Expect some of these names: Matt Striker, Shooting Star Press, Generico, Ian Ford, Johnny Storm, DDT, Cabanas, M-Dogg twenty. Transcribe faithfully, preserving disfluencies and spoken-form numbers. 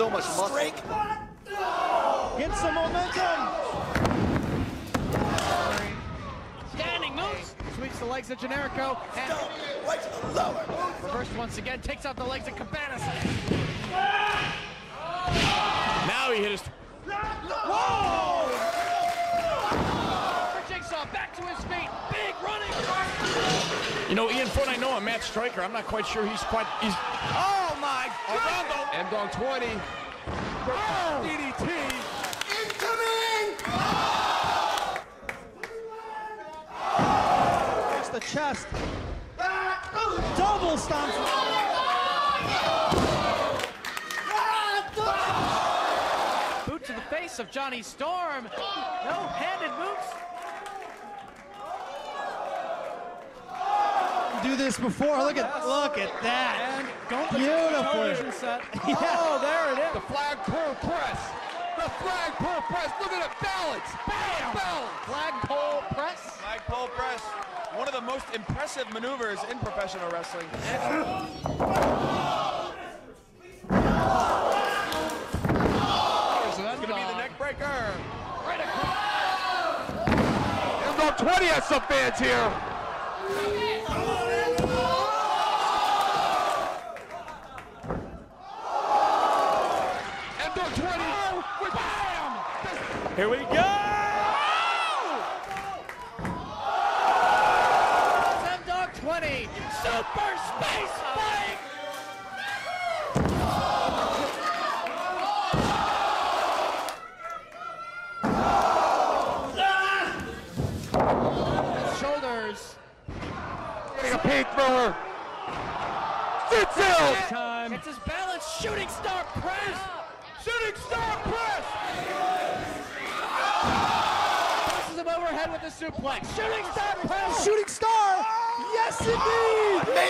so much muscle. Strike. Get some momentum. Standing moves. Sweeps the legs of Generico. And right to the lower. Reverse once again. Takes out the legs of Cabanas. Now he hit his... Whoa! For Jigsaw, back to his feet. Big running. You know, Ian Ford, I know him, Matt Striker. I'm not quite sure he's quite... He's... Oh, my God! M-Dogg twenty. Oh. D D T. Incoming! Oh. Oh. It's the chest. Ah. Oh. Double stomps. Oh. Ah. Boot to the face of Johnny Storm. Oh. No handed moves. Do this before. Look at yes. look at that. Don't beautiful. Set. Yeah. Oh, there it is. The flag pole press. The flag pole press. Look at it. Balance. Bam. Balance. Flag pole press. Flag pole press. One of the most impressive maneuvers in professional wrestling. So that's gonna be the neck breaker. Right across. M-Dogg twenty has some fans here. Here we go! M-Dogg twenty, super space spike! Shoulders. Getting a paint thrower. Sits out! Time. It's his balance, shooting star press! Shooting star press! Passes him overhead with a suplex. Shooting star press. Shooting star. Yes, indeed.